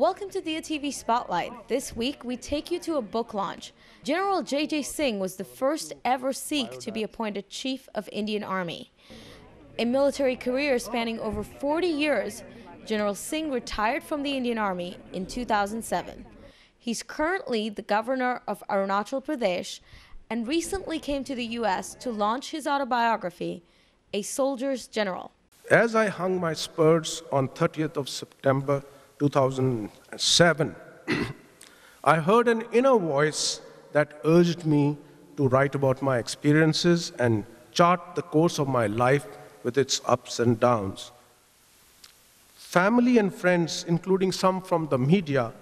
Welcome to Dia TV Spotlight. This week, we take you to a book launch. General J.J. Singh was the first ever Sikh to be appointed Chief of Indian Army. A military career spanning over 40 years, General Singh retired from the Indian Army in 2007. He's currently the governor of Arunachal Pradesh and recently came to the U.S. to launch his autobiography, A Soldier's General. As I hung my spurs on 30th of September, 2007, I heard an inner voice that urged me to write about my experiences and chart the course of my life with its ups and downs. Family and friends, including some from the media,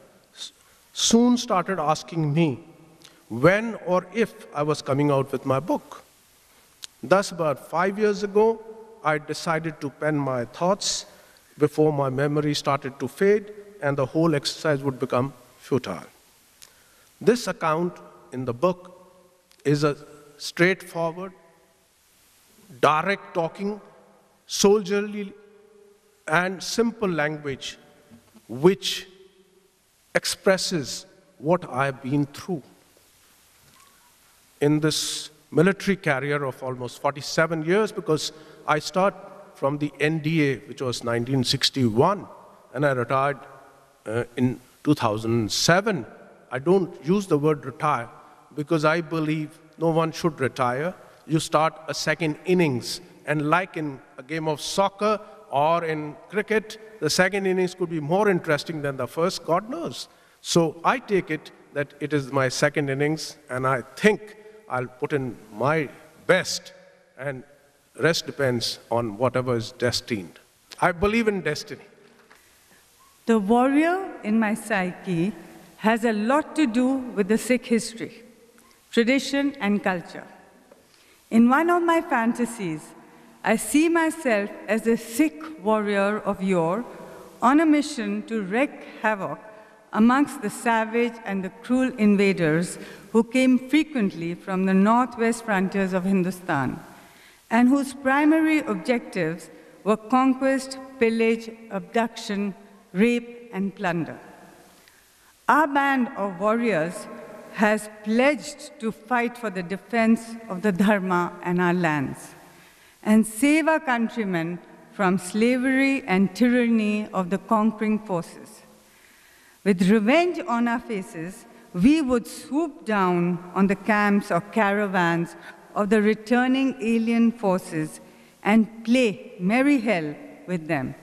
soon started asking me when or if I was coming out with my book. Thus, about 5 years ago, I decided to pen my thoughts before my memory started to fade and the whole exercise would become futile. This account in the book is a straightforward, direct talking, soldierly and simple language which expresses what I've been through. In this military career of almost 47 years, because I start from the NDA, which was 1961, and I retired in 2007. I don't use the word retire because I believe no one should retire. You start a second innings, and like in a game of soccer or in cricket, the second innings could be more interesting than the first, God knows. So I take it that it is my second innings, and I think I'll put in my best, and rest depends on whatever is destined. I believe in destiny. The warrior in my psyche has a lot to do with the Sikh history, tradition, and culture. In one of my fantasies, I see myself as a Sikh warrior of yore on a mission to wreak havoc amongst the savage and the cruel invaders who came frequently from the northwest frontiers of Hindustan, and whose primary objectives were conquest, pillage, abduction, rape, and plunder. Our band of warriors has pledged to fight for the defense of the Dharma and our lands, and save our countrymen from slavery and tyranny of the conquering forces. With revenge on our faces, we would swoop down on the camps or caravans of the returning alien forces and play merry hell with them.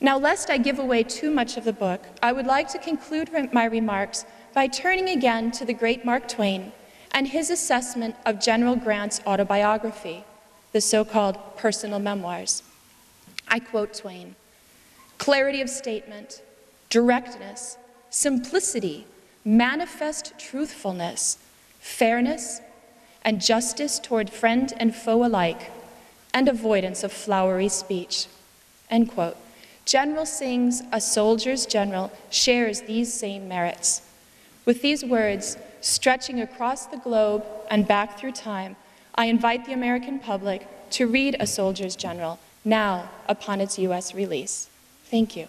Now, lest I give away too much of the book, I would like to conclude my remarks by turning again to the great Mark Twain and his assessment of General Grant's autobiography, the so-called personal memoirs. I quote Twain, "Clarity of statement, directness, simplicity, manifest truthfulness, fairness, and justice toward friend and foe alike, and avoidance of flowery speech." End quote. General Singh's A Soldier's General shares these same merits. With these words, stretching across the globe and back through time, I invite the American public to read A Soldier's General, now upon its U.S. release. Thank you.